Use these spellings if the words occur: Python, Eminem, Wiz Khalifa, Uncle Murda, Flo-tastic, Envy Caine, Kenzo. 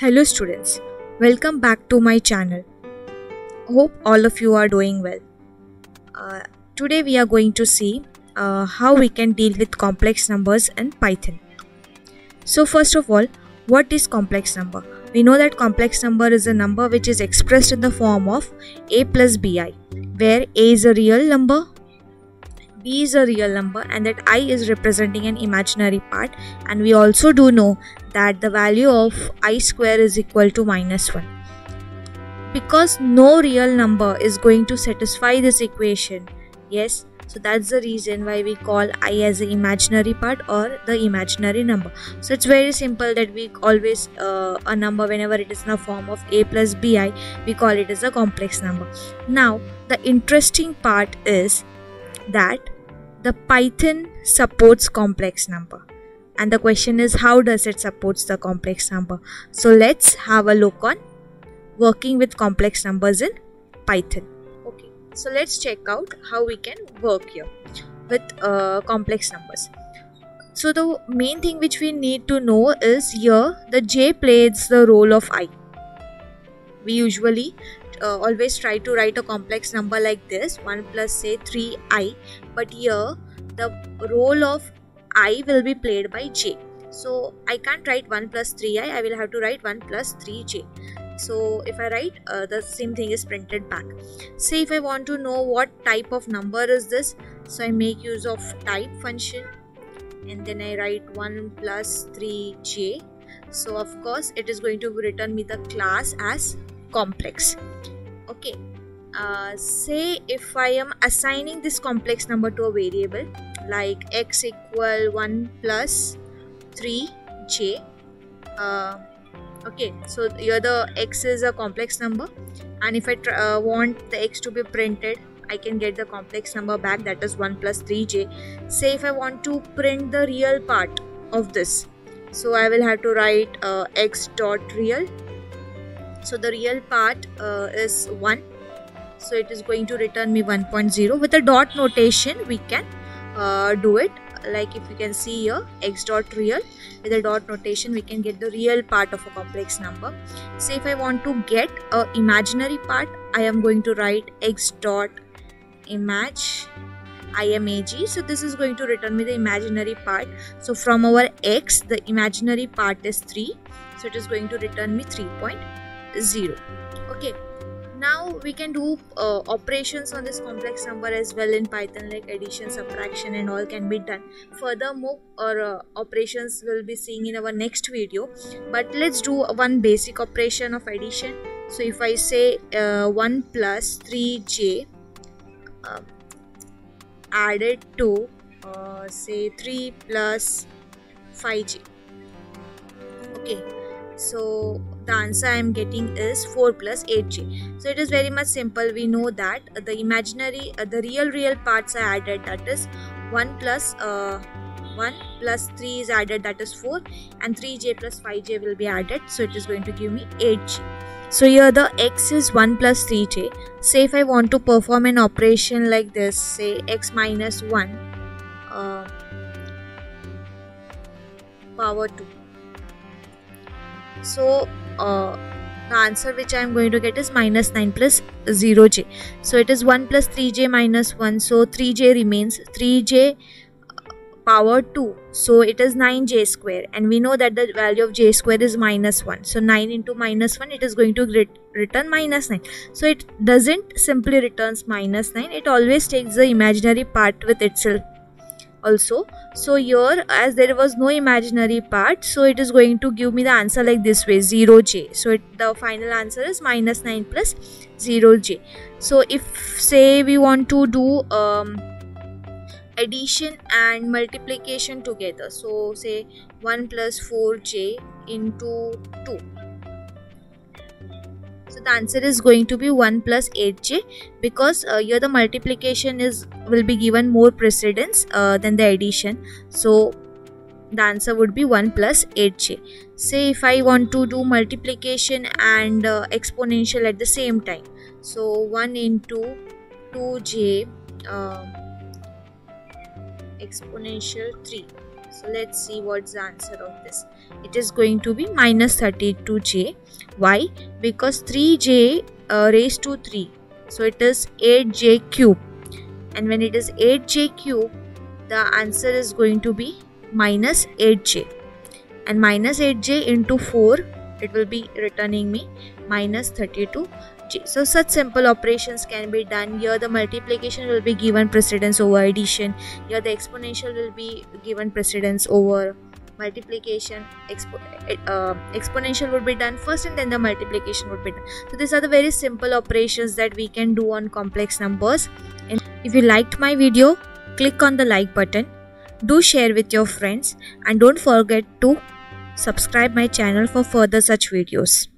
Hello students, welcome back to my channel. Hope all of you are doing well. Today we are going to see how we can deal with complex numbers in Python. So first of all, what is complex number? We know that complex number is a number which is expressed in the form of a plus bi, where a is a real number, b is a real number, and that I is representing an imaginary part. And we also do know that the value of I square is equal to -1. Because no real number is going to satisfy this equation, yes, so that's the reason why we call I as the imaginary part or the imaginary number. So it's very simple that we always a number, whenever it is in the form of a plus bi, we call it as a complex number. Now the interesting part is that the Python supports complex number, and the question is, how does it supports the complex number? So let's have a look on working with complex numbers in Python. Okay, so let's check out how we can work here with complex numbers. So the main thing which we need to know is here the j plays the role of I. We usually always try to write a complex number like this, 1 plus say 3i, but here the role of I will be played by j. So I can't write 1 plus 3i, I will have to write 1 plus 3j. So if I write, the same thing is printed back. Say if I want to know what type of number is this, so I make use of type function and then I write 1 plus 3j. So of course it is going to return me the class as complex. Okay, say if I am assigning this complex number to a variable like x equal 1 plus 3j. Okay, so here the x is a complex number, and if I want the x to be printed, I can get the complex number back, that is 1 plus 3j. Say if I want to print the real part of this, so I will have to write x dot real. So the real part is 1, so it is going to return me 1.0. With a dot notation we can do it, like if you can see here x dot real, with a dot notation we can get the real part of a complex number. Say if I want to get a imaginary part, I am going to write x dot imag, imag. So this is going to return me the imaginary part. So from our x, the imaginary part is 3, so it is going to return me 3.0. Okay, now we can do operations on this complex number as well in Python, like addition, subtraction and all can be done. Furthermore, our operations will be seeing in our next video, but let's do one basic operation of addition. So if I say 1 plus 3j added to say 3 plus 5j. Okay, so the answer I am getting is 4 plus 8j. So it is very much simple. We know that the imaginary, the real parts are added, that is 1 plus 3 is added, that is 4, and 3j plus 5j will be added, so it is going to give me 8j. So here the x is 1 plus 3j. Say if I want to perform an operation like this, say x minus 1 power 2. So the answer which I am going to get is minus 9 plus 0j. So it is 1 plus 3j minus 1. So 3j remains, 3j power 2. So it is 9j square, and we know that the value of j square is -1. So 9 into -1, it is going to return -9. So it doesn't simply returns -9. It always takes the imaginary part with itself also. So here, as there was no imaginary part, so it is going to give me the answer like this way, 0j. So the final answer is -9 plus 0j. So if say we want to do addition and multiplication together, so say 1 plus 4j into 2, so the answer is going to be 1 plus 8j, because here the multiplication will be given more precedence than the addition. So the answer would be 1 plus 8j. Say if I want to do multiplication and exponential at the same time, so 1 into 2j exponential 3. So let's see what's the answer of this. it is going to be minus 32j. Why? Because 3j raised to 3, so it is 8j cube, and when it is 8j cube, the answer is going to be minus 8j, and minus 8j into 4, it will be returning me minus 32j. So such simple operations can be done. Here the multiplication will be given precedence over addition. Here the exponential will be given precedence over multiplication. Exponential would be done first, and then the multiplication would be done. So these are the very simple operations that we can do on complex numbers. And if you liked my video, click on the like button, do share with your friends, and don't forget to subscribe my channel for further such videos.